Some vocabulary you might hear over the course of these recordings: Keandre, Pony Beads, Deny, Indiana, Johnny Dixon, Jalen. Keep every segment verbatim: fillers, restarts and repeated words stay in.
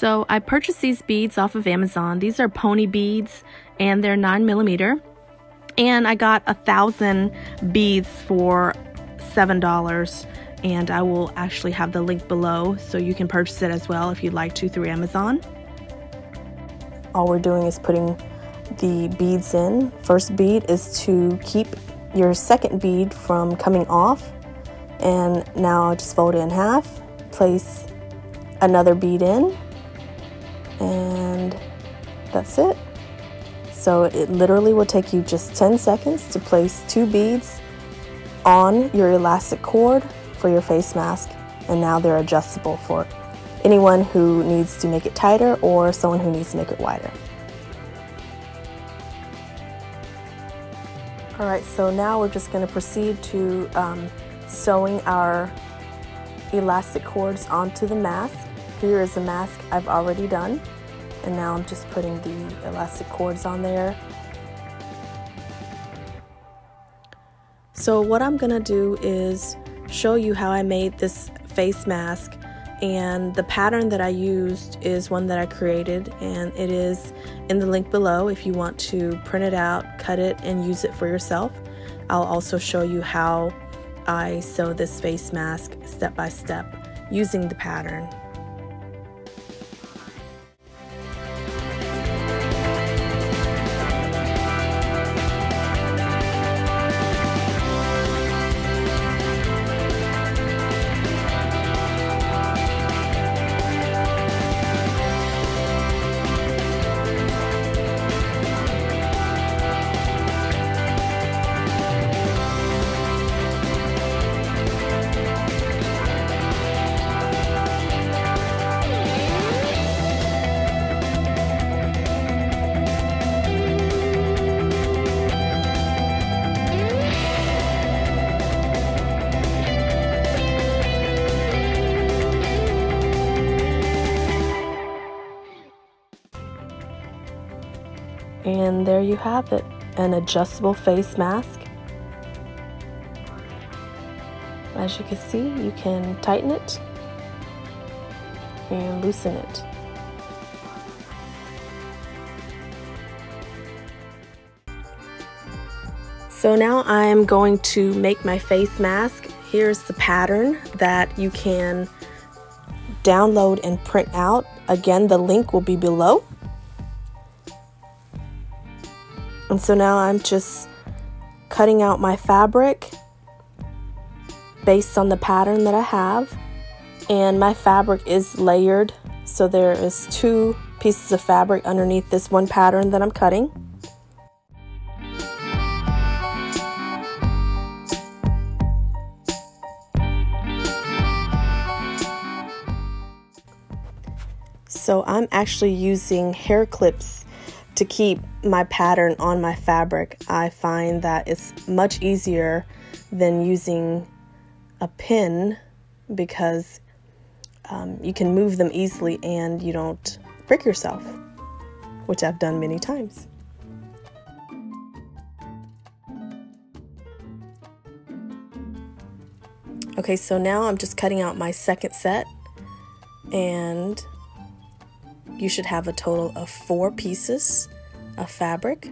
So I purchased these beads off of Amazon. These are Pony Beads and they're nine millimeter. And I got a thousand beads for seven dollars. And I will actually have the link below so you can purchase it as well if you'd like to through Amazon. All we're doing is putting the beads in. First bead is to keep your second bead from coming off. And now just fold it in half, place another bead in, and that's it. So it literally will take you just ten seconds to place two beads on your elastic cord for your face mask, and now they're adjustable for anyone who needs to make it tighter or someone who needs to make it wider. All right, so now we're just going to proceed to um, sewing our elastic cords onto the mask. Here is the mask I've already done, and now I'm just putting the elastic cords on there. So what I'm gonna do is show you how I made this face mask, and the pattern that I used is one that I created, and it is in the link below if you want to print it out, cut it, and use it for yourself. I'll also show you how I sew this face mask step by step using the pattern. And there you have it, an adjustable face mask. As you can see, you can tighten it and loosen it. So now I'm going to make my face mask. Here's the pattern that you can download and print out. Again, the link will be below. And so now I'm just cutting out my fabric based on the pattern that I have. And my fabric is layered, so there is two pieces of fabric underneath this one pattern that I'm cutting. So I'm actually using hair clips to keep my pattern on my fabric. I find that it's much easier than using a pin because um, you can move them easily and you don't prick yourself, which I've done many times. Okay, so now I'm just cutting out my second set, and you should have a total of four pieces of fabric.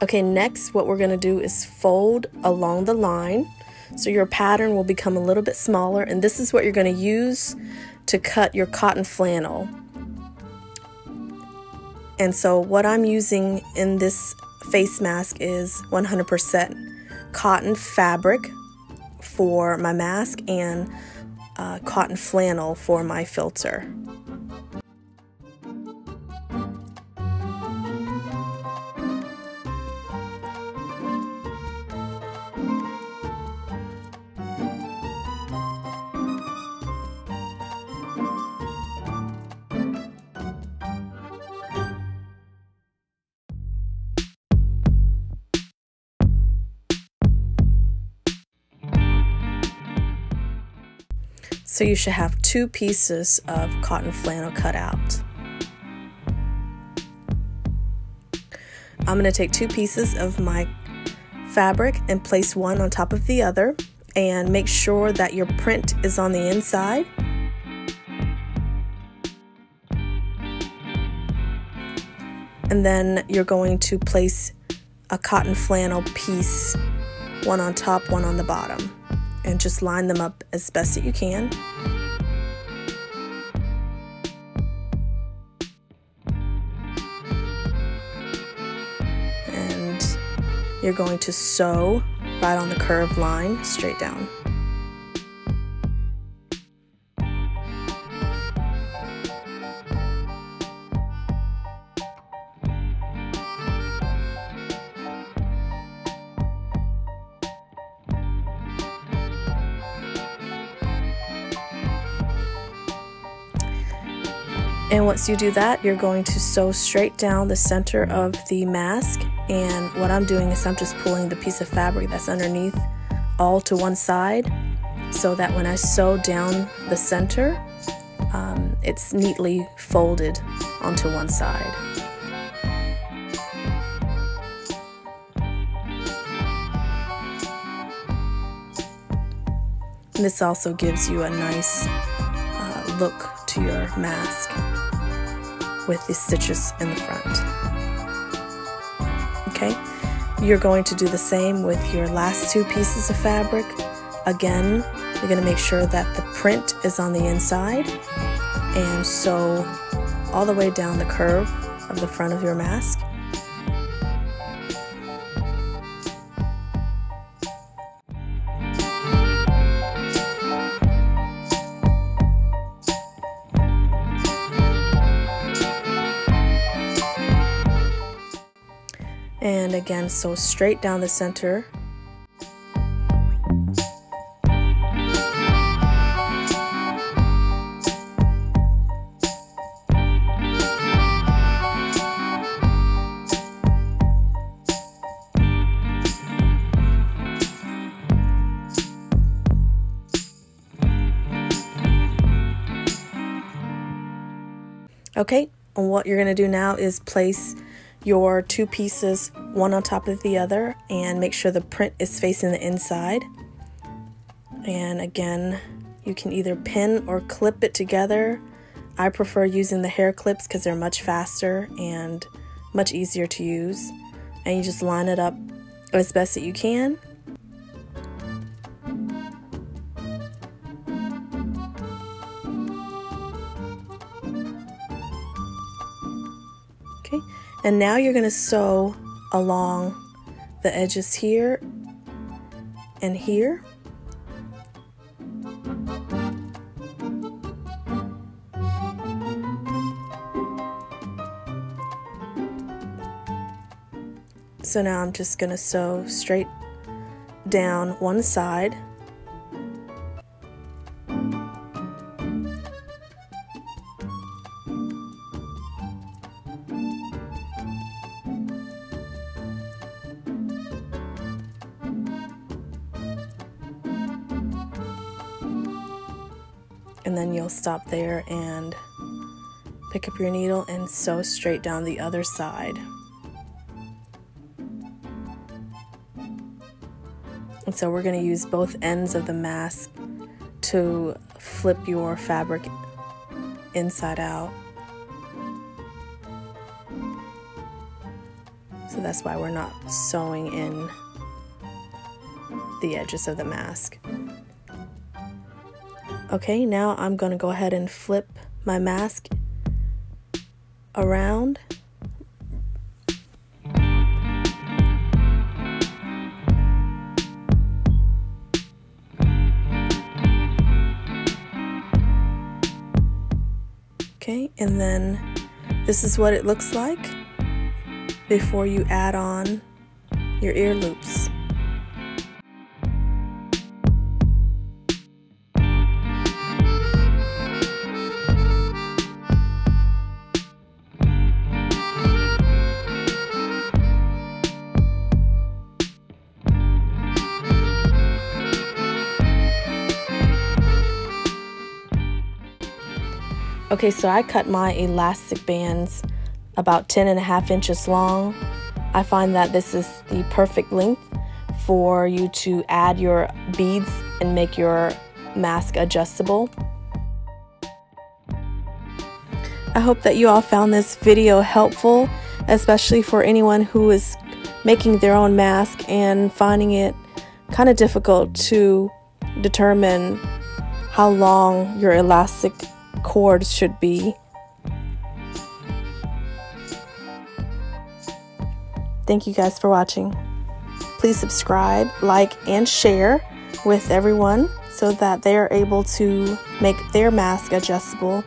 Okay, next what we're going to do is fold along the line, so your pattern will become a little bit smaller, and this is what you're going to use to cut your cotton flannel. And so what I'm using in this face mask is one hundred percent cotton fabric for my mask and uh, cotton flannel for my filter. So you should have two pieces of cotton flannel cut out. I'm going to take two pieces of my fabric and place one on top of the other, and make sure that your print is on the inside. And then you're going to place a cotton flannel piece, one on top, one on the bottom, and just line them up as best that you can. And you're going to sew right on the curved line straight down. And once you do that, you're going to sew straight down the center of the mask. And what I'm doing is I'm just pulling the piece of fabric that's underneath all to one side, so that when I sew down the center, um, it's neatly folded onto one side. And this also gives you a nice uh, look to your mask with the stitches in the front. Okay, you're going to do the same with your last two pieces of fabric. Again, you're going to make sure that the print is on the inside and sew all the way down the curve of the front of your mask. And again, sew straight down the center. Okay, and what you're going to do now is place your two pieces one on top of the other and make sure the print is facing the inside. And again, you can either pin or clip it together. I prefer using the hair clips because they're much faster and much easier to use. And you just line it up as best that you can. Okay, and now you're going to sew along the edges here and here. So now I'm just going to sew straight down one side. And then you'll stop there and pick up your needle and sew straight down the other side. And so we're going to use both ends of the mask to flip your fabric inside out. So that's why we're not sewing in the edges of the mask. Okay, now I'm going to go ahead and flip my mask around. Okay, and then this is what it looks like before you add on your ear loops. Okay, so I cut my elastic bands about ten and a half inches long. I find that this is the perfect length for you to add your beads and make your mask adjustable. I hope that you all found this video helpful, especially for anyone who is making their own mask and finding it kind of difficult to determine how long your elastic cords should be. Thank you guys for watching. Please subscribe, like, and share with everyone so that they are able to make their mask adjustable.